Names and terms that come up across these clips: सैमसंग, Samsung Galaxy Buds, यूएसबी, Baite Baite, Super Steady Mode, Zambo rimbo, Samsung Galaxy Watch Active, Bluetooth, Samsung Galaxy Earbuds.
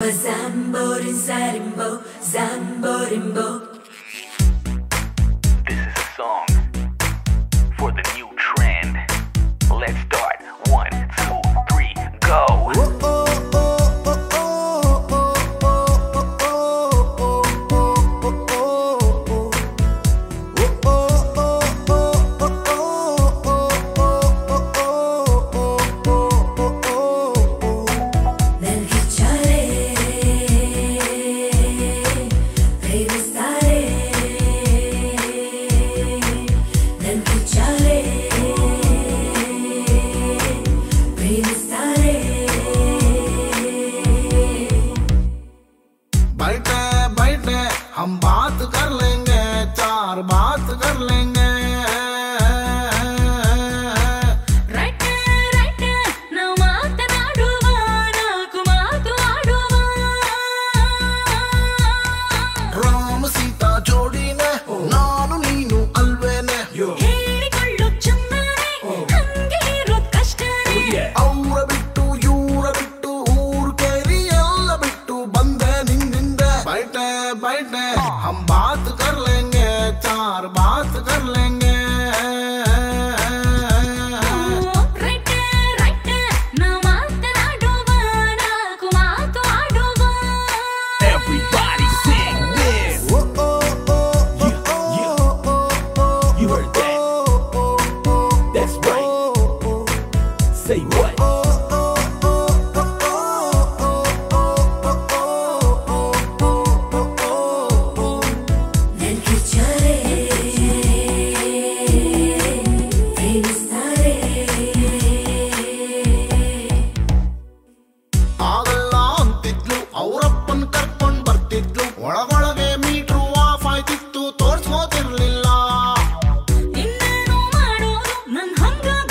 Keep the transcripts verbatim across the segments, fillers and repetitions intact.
Zambo rimbo, zambo rimbo. This is a song for the new trend. Let's start. One, two, three, go. Oh, oh, oh, oh, oh, oh, oh, oh, oh, oh, oh, oh, बैठे बैठे हम बात कर लेंगे, चार बात कर लेंगे। रटे रटे ना मातनाडुवा ना कुमातुवाडुवा। राम सीता जोड़ी ने नानु नीनु अल्वे ने हेळिकोळ्ळु चंदने हंगे इरो कष्टने औरा बिट्टु यूरा बिट्टु ऊर केरी एल्ल बिट्टु बंदे निंदे। बैठे बैठे हम बात कर लेंगे, चार बात कर लेंगे। रटे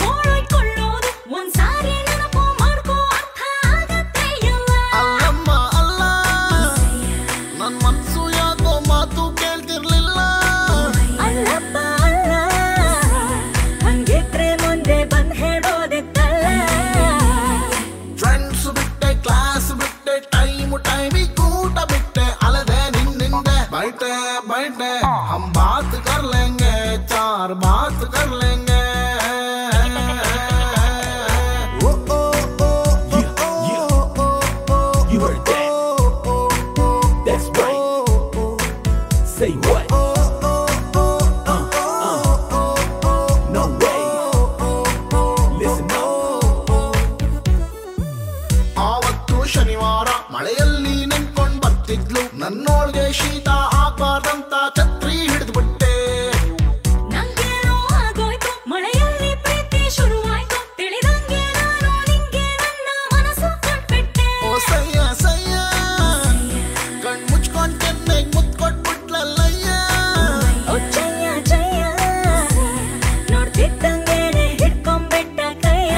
रटे ना मातनाडुवा ना कुमातुवाडुवा। Everybody sing this. Oh oh oh oh oh oh. You heard that? Oh oh oh. That's right. Say what? बैठे बैठे हम बात कर लेंगे, चार बात कर लेंगे। ओ ओ ओ ओ ओ। You heard that? That's right. Say what? No way. Listen up. आवत्तु शनिवार मळेयल्ली निंत्कोंड बर्तिद्लु नन्नोळ्गे शीत आगबारದಂತ ಛತ್ರಿ ಹಿಡಿದು ಬಿಟ್ಟೆ। ನಂಗೇನೋ ಆಗೋಯ್ತು ಮಳೆಯಲ್ಲಿ ಪ್ರೀತಿ ಶುರುವಾಯ್ತು, ತಿಳಿದಂಗೆ ನಾನು ನಿಂಗೆ ನನ್ನ ಮನಸ್ಸು ಕೊಟ್ಬಿಟ್ಟೆ। ಓ ಸಯ್ಯ ಸಯ್ಯ ಕಣ್ಣು ಮುಚ್ಕೊಂಡು ಕೆನ್ನೆಗೆ ಮುತ್ಕೊಟ್ಟು ಬಿಟ್ಲಲ್ಲಯ್ಯ। ಓ ಜಯ್ಯ ಜಯ್ಯ ನೋಡ್ತಿದ್ದಂಗೆನೆ ಹಿಡ್ಕೊಂಡ್ಬಿಟ್ಟ ಕೈಯ।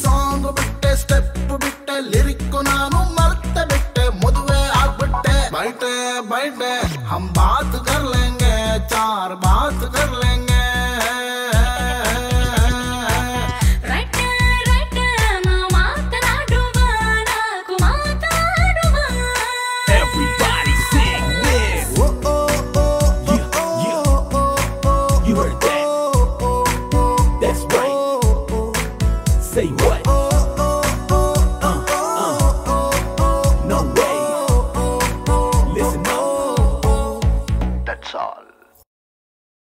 ಸಾಂಗ್ ಬಿಟ್ಟೆ, ಸ್ಟೆಪ್ ಬಿಟ್ಟೆ, ಲಿರಿಕ್ಕು ನಾನು ಮರ್ತೆ ಬಿಟ್ಟೆ, ಮದುವೆ ಆಗ್ಬಿಟ್ಟೆ। बैठे बैठे हम बात कर लेंगे, चार बात कर लेंगे। रटे रटे ना मातनाडुवा ना कुमातुवाडुवा। Everybody sing this. Oh oh oh oh oh oh. You heard that? Oh oh oh. That's right. Say what? That's all.